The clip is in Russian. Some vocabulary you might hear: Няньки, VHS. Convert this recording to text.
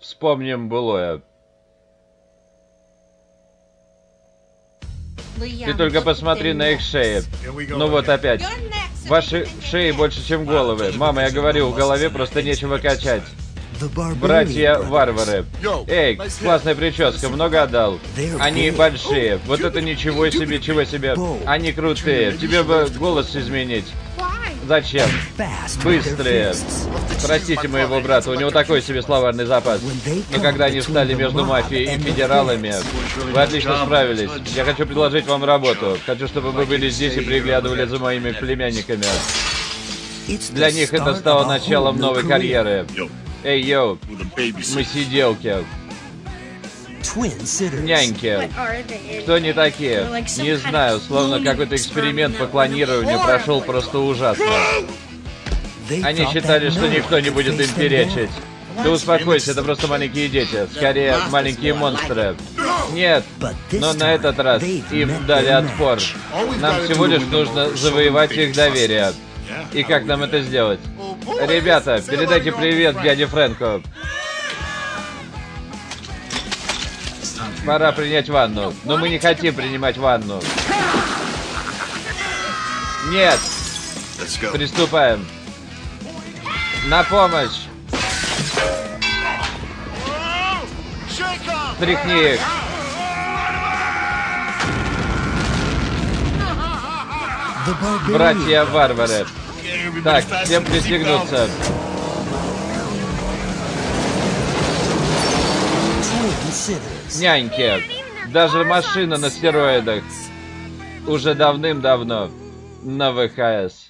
Вспомним былое. Ты только посмотри на их шеи. Ну вот опять. Ваши шеи больше, чем головы. Мама, я говорю, в голове просто нечего качать. Братья-варвары. Эй, классная прическа, много отдал. Они большие. Вот это ничего себе, чего себе. Они крутые. Тебе бы голос изменить. Зачем? Быстрее. Простите моего брата, у него такой себе словарный запас. Но когда они встали между мафией и федералами, вы отлично справились. Я хочу предложить вам работу. Хочу, чтобы вы были здесь и приглядывали за моими племянниками. Для них это стало началом новой карьеры. Эй, йоу, мы сиделки. Няньки. Кто они такие? Не знаю, словно какой-то эксперимент по клонированию прошел просто ужасно. Они считали, что никто не будет им перечить. Ты успокойся, это просто маленькие дети. Скорее, маленькие монстры. Нет, но на этот раз им дали отпор. Нам всего лишь нужно завоевать их доверие. И как нам это сделать? Ребята, передайте привет дяде Фрэнку. Пора принять ванну. Но мы не хотим принимать ванну. Нет. Приступаем. На помощь. Тряхни их. Братья-варвары. Так, всем пристегнуться. Няньки. Даже машина на стероидах. Уже давным-давно на ВХС.